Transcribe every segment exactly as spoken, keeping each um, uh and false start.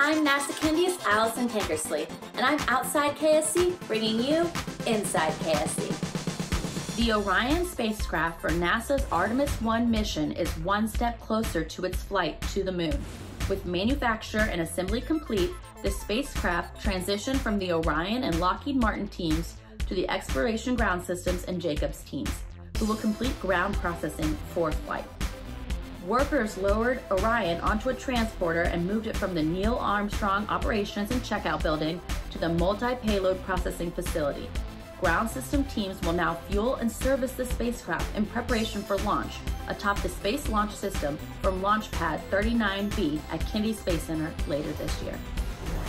I'm NASA Kennedy's Allison Tankersley, and I'm outside K S C bringing you Inside K S C. The Orion spacecraft for NASA's Artemis one mission is one step closer to its flight to the moon. With manufacture and assembly complete, the spacecraft transitioned from the Orion and Lockheed Martin teams to the Exploration Ground Systems and Jacobs teams, who will complete ground processing for flight. Workers lowered Orion onto a transporter and moved it from the Neil Armstrong Operations and Checkout Building to the Multi-Payload Processing Facility. Ground system teams will now fuel and service the spacecraft in preparation for launch atop the Space Launch System from Launch Pad thirty-nine B at Kennedy Space Center later this year.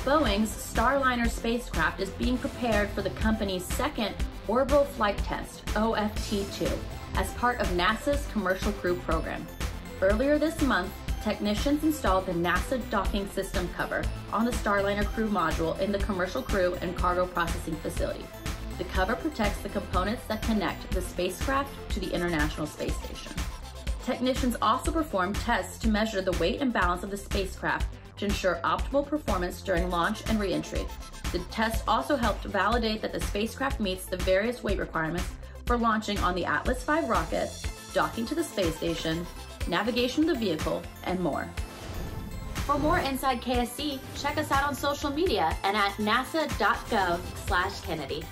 Boeing's Starliner spacecraft is being prepared for the company's second Orbital Flight Test, O F T two, as part of NASA's Commercial Crew Program. Earlier this month, technicians installed the NASA docking system cover on the Starliner crew module in the Commercial Crew and Cargo Processing Facility. The cover protects the components that connect the spacecraft to the International Space Station. Technicians also performed tests to measure the weight and balance of the spacecraft to ensure optimal performance during launch and re-entry. The test also helped validate that the spacecraft meets the various weight requirements for launching on the Atlas five rocket, docking to the space station, navigation of the vehicle, and more. For more Inside K S C, check us out on social media and at nasa dot gov slash Kennedy.